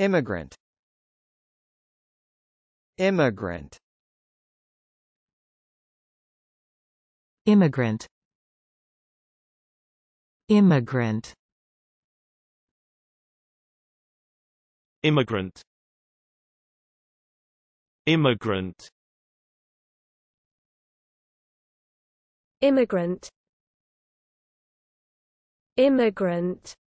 Immigrant. Immigrant. Immigrant. Immigrant. Immigrant. Immigrant. Immigrant. Immigrant.